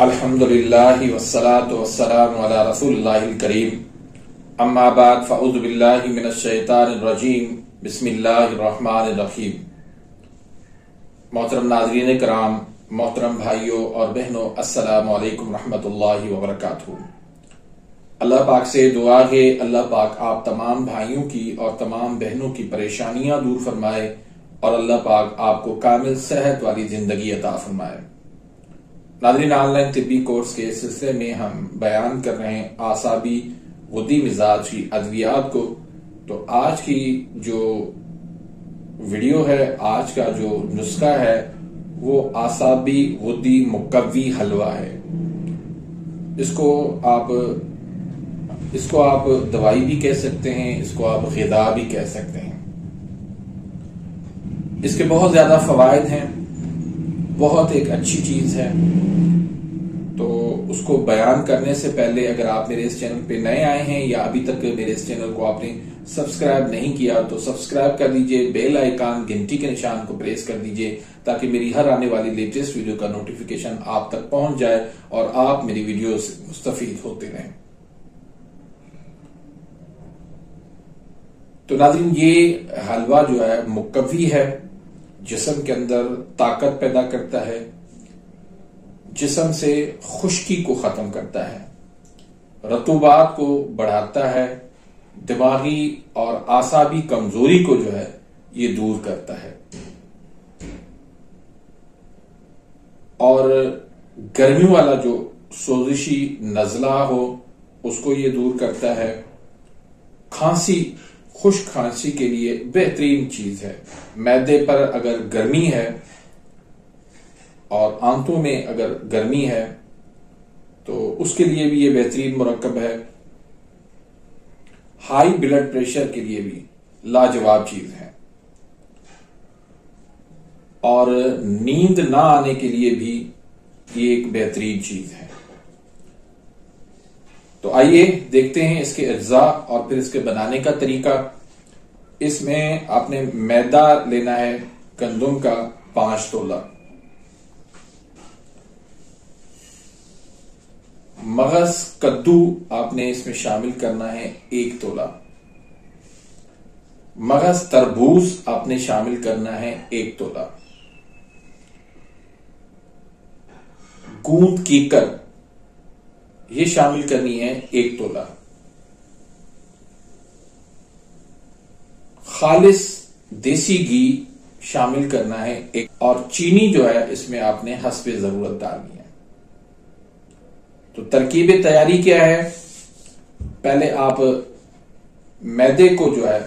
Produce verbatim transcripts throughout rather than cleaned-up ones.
अल्हम्दुलिल्लाहि वस्सलातु वस्सलामु अला रसूलिल्लाहिल करीम अम्मा बाद फ़अऊज़ु बिल्लाहि मिनश शैतानिर रजीम बिस्मिल्लाहिर रहमानिर रहीम। मोहतरम नाज़रीन कराम, मोहतरम भाइयों और बहनों, अस्सलामु अलैकुम रहमतुल्लाहि व बरकातहू। अल्लाह पाक से दुआ है अल्लाह पाक आप तमाम भाइयों की और तमाम बहनों की परेशानियां दूर फरमाए और अल्लाह पाक आपको कामिल सेहत वाली जिंदगी अता फरमाए। नाज़रीन, ऑनलाइन तिब्बी कोर्स के सिलसिले में हम बयान कर रहे हैं आसाबी गुदी मिजाज की अद्वियात को। तो आज की जो वीडियो है, आज का जो नुस्खा है, वो आसाबी गुदी मुक़व्वी हलवा है। इसको आप इसको आप दवाई भी कह सकते हैं, इसको आप ग़िज़ा भी कह सकते हैं। इसके बहुत ज़्यादा फ़वाइद हैं, बहुत एक अच्छी चीज़ है। तो उसको बयान करने से पहले, अगर आप मेरे इस चैनल पे नए आए हैं या अभी तक मेरे इस चैनल को आपने सब्सक्राइब नहीं किया तो सब्सक्राइब कर दीजिए, बेल आइकान घंटी के निशान को प्रेस कर दीजिए ताकि मेरी हर आने वाली लेटेस्ट वीडियो का नोटिफिकेशन आप तक पहुंच जाए और आप मेरी वीडियो से मुस्तफीद होते रहें। तो नाज़रीन, ये हलवा जो है मुक़व्वी है, जिस्म के अंदर ताकत पैदा करता है, जिस्म से खुश्की को ख़त्म करता है, रतूबात को बढ़ाता है, दिमागी और आसाबी कमजोरी को जो है ये दूर करता है और गर्मी वाला जो सोजिशी नज़ला हो उसको ये दूर करता है। खांसी, खुश्क खांसी के लिए बेहतरीन चीज है। मैदे पर अगर गर्मी है और आंतों में अगर गर्मी है तो उसके लिए भी ये बेहतरीन मुरक्कब है। हाई ब्लड प्रेशर के लिए भी लाजवाब चीज है और नींद ना आने के लिए भी ये एक बेहतरीन चीज है। तो आइए देखते हैं इसके अज्जा और फिर इसके बनाने का तरीका। इसमें आपने मैदा लेना है गंदुम का पांच तोला, मगज कद्दू आपने इसमें शामिल करना है एक तोला, मगज तरबूज आपने शामिल करना है एक तोला, गूंद कीकर ये शामिल करनी है एक तोला, खालिस देसी घी शामिल करना है एक, और चीनी जो है इसमें आपने हस्बे जरूरत डालनी है। तो तरकीब तैयारी क्या है, पहले आप मैदे को जो है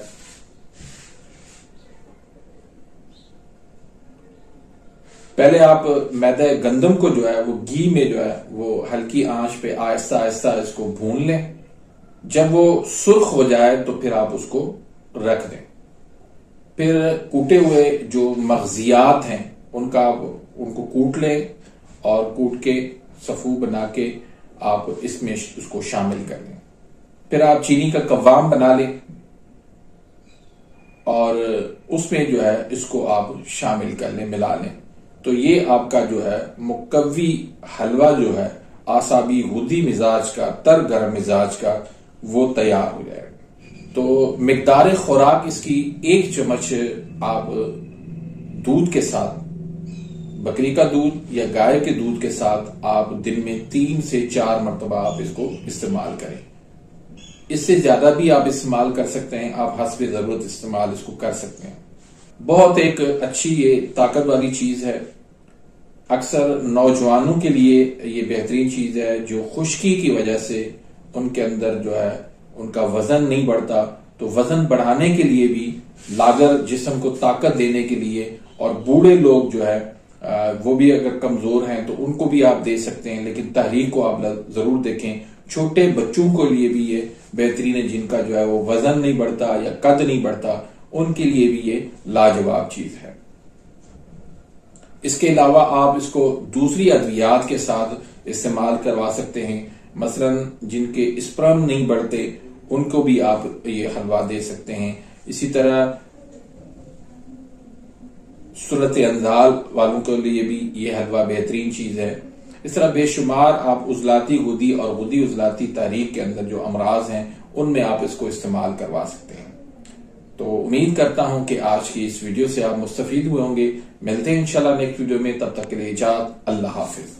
पहले आप मैदा गंदम को जो है वो घी में जो है वो हल्की आंच पे आहिस्ता आहिस्ता इसको भून लें। जब वो सुर्ख हो जाए तो फिर आप उसको रख दें। फिर कूटे हुए जो मग़ज़ियात हैं उनका आप उनको कूट लें और कूट के सफ़ू बना के आप इसमें उसको शामिल कर लें। फिर आप चीनी का कव्वाम बना लें और उसमें जो है इसको आप शामिल कर लें, मिला लें। तो ये आपका जो है मुक़व्वी हलवा जो है आसाबी गुदी मिजाज का, तर गर्म मिजाज का, वो तैयार हो जाएगा। तो मिक़दार खुराक इसकी एक चम्मच आप दूध के साथ, बकरी का दूध या गाय के दूध के साथ, आप दिन में तीन से चार मरतबा आप इसको इस्तेमाल करें। इससे ज्यादा भी आप इस्तेमाल कर सकते हैं, आप हस्ब जरूरत इस्तेमाल इसको कर सकते हैं। बहुत एक अच्छी ये ताकत वाली चीज है। अक्सर नौजवानों के लिए ये बेहतरीन चीज है जो खुश्की की वजह से उनके अंदर जो है उनका वजन नहीं बढ़ता। तो वजन बढ़ाने के लिए भी लागर, जिस्म को ताकत देने के लिए, और बूढ़े लोग जो है वो भी अगर कमजोर हैं तो उनको भी आप दे सकते हैं, लेकिन तहरीक को आप जरूर देखें। छोटे बच्चों के लिए भी ये बेहतरीन है, जिनका जो है वो वजन नहीं बढ़ता या कद नहीं बढ़ता, उनके लिए भी ये लाजवाब चीज है। इसके अलावा आप इसको दूसरी अद्वियात के साथ इस्तेमाल करवा सकते हैं। मसलन जिनके स्पर्म नहीं बढ़ते उनको भी आप ये हलवा दे सकते हैं। इसी तरह सूरत अंदाल वालों के लिए भी ये हलवा बेहतरीन चीज है। इस तरह बेशुमार आप उजलाती गुदी और गुदी उजलाती तहरीक के अंदर जो अमराज हैं उनमें आप इसको इस्तेमाल करवा सकते हैं। तो उम्मीद करता हूं कि आज की इस वीडियो से आप मुस्तफीद हुए होंगे। मिलते हैं इंशाल्लाह नेक्स्ट वीडियो में, तब तक के लिए इजाज़त, अल्लाह हाफिज।